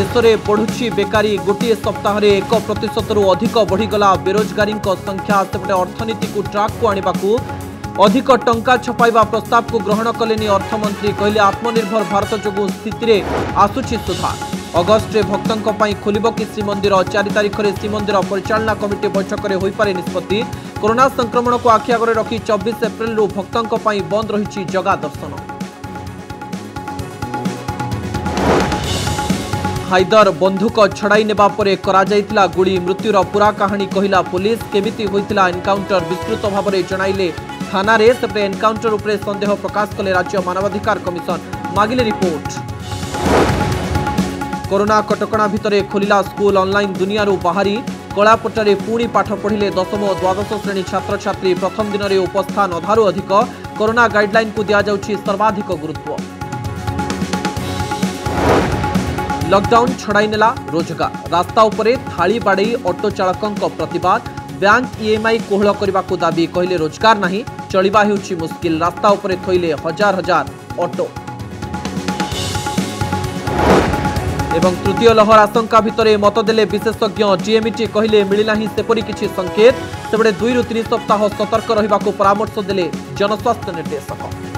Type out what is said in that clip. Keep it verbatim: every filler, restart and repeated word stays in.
देश में बढ़ुची बेकारी गोटे सप्ताह में एक प्रतिशत रु अधिक बढ़ीगला बेरोजगारी संख्या सेपटे अर्थनीति को ट्राक को आने अधिक टंका छपाइवा प्रस्ताव को ग्रहण कले अर्थमंत्री कहले आत्मनिर्भर भारत जो स्थिति आसूची सुधार अगस्ट रे भक्तों खोल कि श्रीमंदिर चार तारिख में श्रीमंदिर परिचालना कमिटी बैठक में होपे निष्पत्ति कोरोना संक्रमण को आखि आगे रखी चौबीस एप्रिल रु भक्तों बंद रही जगा दर्शन। हायदर बंधुक छड़ाई नेबा परे कराइला गुड़ी मृत्युर पूरा कहानी कहला पुलिस केमिति होइतिला एनकाउंटर विस्तृत भाव में जणाइले थाना से एनकाउंटर उपरे संदेह प्रकाश कले राज्य मानवाधिकार कमिशन मागिले रिपोर्ट। कोरोना कटकणा भितरे खोलिला स्कूल ऑनलाइन दुनिया बाहरी कलापटारे पुणी पाठ पढ़िले दशम और द्वादश श्रेणी छात्र छात्री प्रथम दिन में उपस्थान अधारू अधिक कोरोना गाइडलाइन को दिया जाउछि सर्वाधिक गुरुत्व। लॉकडाउन छड़ाई नेला रोजगार रास्ता उपरे थाली बाड़े ऑटो चालकंक प्रतिवाद बैंक ईएमआई कोहल करबाकू दाबी कहले रोजगार नहीं चलिबा हेउछि मुश्किल रास्ता उपरे थोइले हजार हजार ऑटो। एवं तृतीय लहर आशंका भितरे मत देले विशेषज्ञ डीएमईटी कहले मिलना ही सेपरी किछि संकेत सेबडे दुई रु तीन सप्ताह सतर्क रहिबाकू परामर्श देले जनस्वास्थ्य निर्देशक।